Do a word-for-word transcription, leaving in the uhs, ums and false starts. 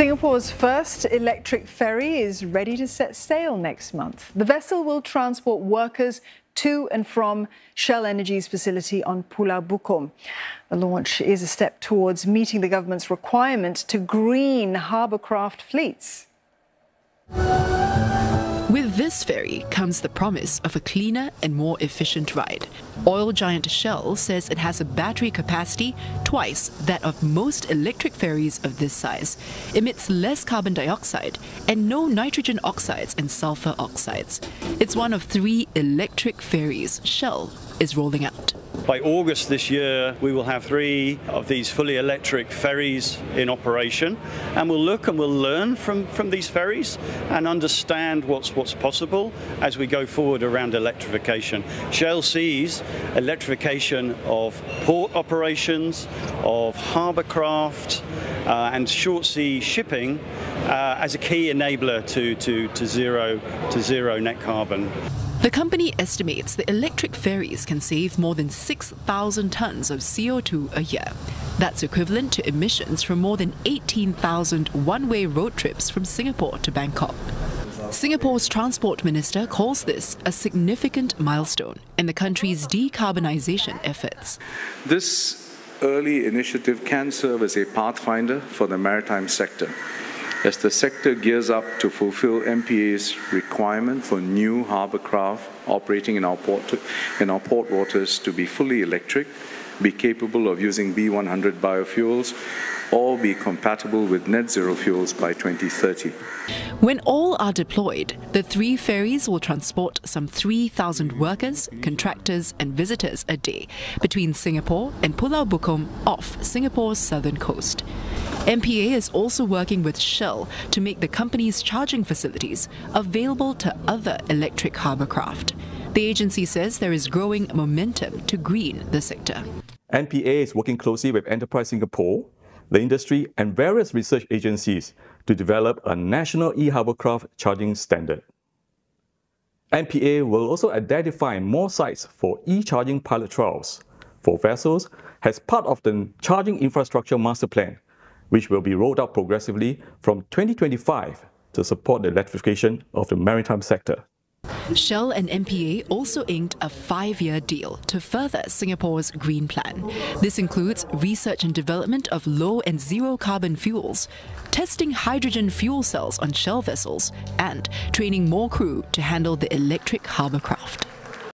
Singapore's first electric ferry is ready to set sail next month. The vessel will transport workers to and from Shell Energy's facility on Pulau Bukom. The launch is a step towards meeting the government's requirement to green harbour craft fleets. With this ferry comes the promise of a cleaner and more efficient ride. Oil giant Shell says it has a battery capacity twice that of most electric ferries of this size, emits less carbon dioxide and no nitrogen oxides and sulfur oxides. It's one of three electric ferries Shell is rolling out. By August this year, we will have three of these fully electric ferries in operation, and we'll look and we'll learn from, from these ferries and understand what's, what's possible as we go forward around electrification. Shell sees electrification of port operations, of harbour craft uh, and short sea shipping uh, as a key enabler to, to, to, zero, to zero net carbon. The company estimates the electric ferries can save more than six thousand tons of C O two a year. That's equivalent to emissions from more than eighteen thousand one-way road trips from Singapore to Bangkok. Singapore's Transport Minister calls this a significant milestone in the country's decarbonisation efforts. This early initiative can serve as a pathfinder for the maritime sector, as the sector gears up to fulfill M P A's requirement for new harbour craft operating in our, port to, in our port waters to be fully electric, be capable of using B one hundred biofuels, or be compatible with net zero fuels by twenty thirty. When all are deployed, the three ferries will transport some three thousand workers, contractors and visitors a day between Singapore and Pulau Bukom off Singapore's southern coast. M P A is also working with Shell to make the company's charging facilities available to other electric harbour craft. The agency says there is growing momentum to green the sector. M P A is working closely with Enterprise Singapore, the industry and various research agencies to develop a national e-harbourcraft charging standard. M P A will also identify more sites for e-charging pilot trials for vessels as part of the Charging Infrastructure Master Plan, which will be rolled out progressively from twenty twenty-five to support the electrification of the maritime sector. Shell and M P A also inked a five-year deal to further Singapore's green plan. This includes research and development of low and zero carbon fuels, testing hydrogen fuel cells on Shell vessels, and training more crew to handle the electric harbour craft.